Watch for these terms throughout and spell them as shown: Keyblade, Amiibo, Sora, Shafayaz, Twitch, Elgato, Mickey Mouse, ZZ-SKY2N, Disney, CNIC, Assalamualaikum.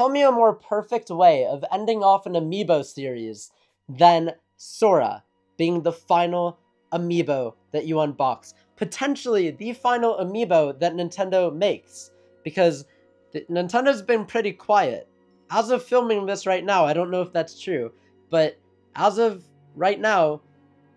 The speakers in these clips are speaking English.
Tell me a more perfect way of ending off an Amiibo series than Sora being the final Amiibo that you unbox. Potentially the final Amiibo that Nintendo makes, because Nintendo's been pretty quiet. As of filming this right now, I don't know if that's true, but as of right now,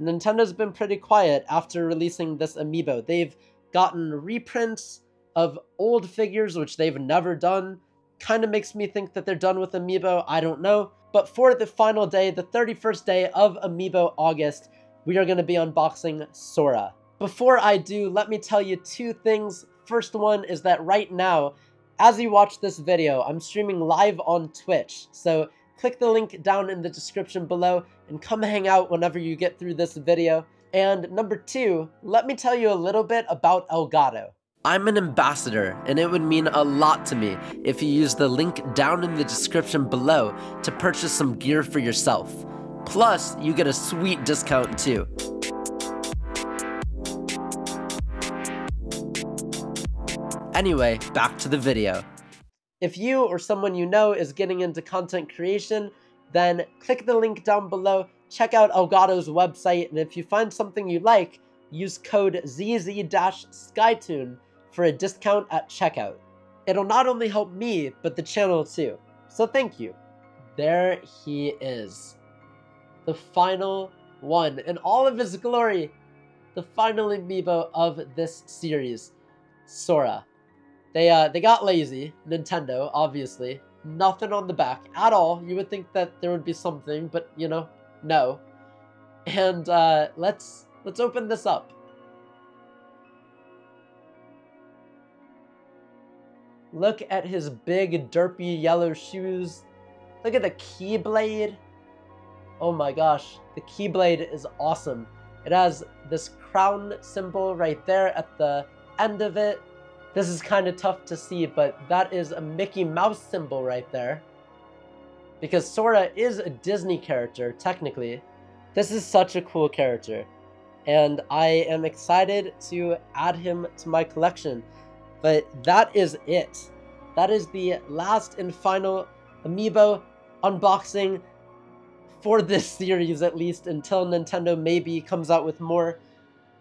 Nintendo's been pretty quiet after releasing this Amiibo. They've gotten reprints of old figures, which they've never done. Kind of makes me think that they're done with Amiibo, I don't know. But for the final day, the 31st day of Amiibo August, we are going to be unboxing Sora. Before I do, let me tell you two things. First one is that right now, as you watch this video, I'm streaming live on Twitch, so click the link down in the description below and come hang out whenever you get through this video. And number two, let me tell you a little bit about Elgato. I'm an ambassador, and it would mean a lot to me if you use the link down in the description below to purchase some gear for yourself. Plus, you get a sweet discount too. Anyway, back to the video. If you or someone you know is getting into content creation, then click the link down below, check out Elgato's website, and if you find something you like, use code ZZ-SKY2N for a discount at checkout. It'll not only help me, but the channel too. So thank you. There he is. The final one in all of his glory. The final Amiibo of this series, Sora. They got lazy, Nintendo, obviously. Nothing on the back at all. You would think that there would be something, but you know, no. And let's open this up. Look at his big, derpy yellow shoes. Look at the Keyblade. Oh my gosh, the Keyblade is awesome. It has this crown symbol right there at the end of it. This is kind of tough to see, but that is a Mickey Mouse symbol right there. Because Sora is a Disney character, technically. This is such a cool character, and I am excited to add him to my collection. But that is it. That is the last and final Amiibo unboxing for this series, at least, until Nintendo maybe comes out with more.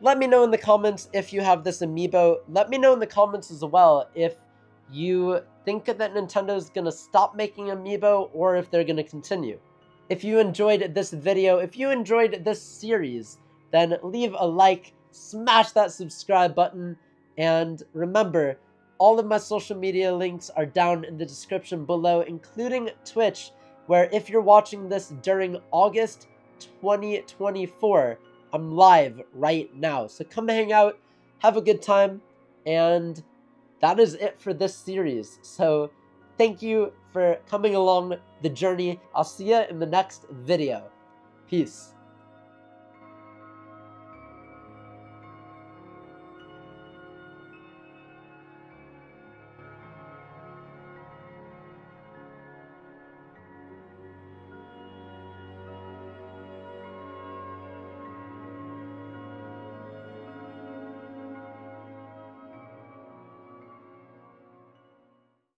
Let me know in the comments if you have this Amiibo. Let me know in the comments as well if you think that Nintendo's gonna stop making Amiibo or if they're gonna continue. If you enjoyed this video, if you enjoyed this series, then leave a like, smash that subscribe button, and remember, all of my social media links are down in the description below, including Twitch, where if you're watching this during August 2024, I'm live right now. So come hang out, have a good time, and that is it for this series. So thank you for coming along the journey. I'll see you in the next video. Peace.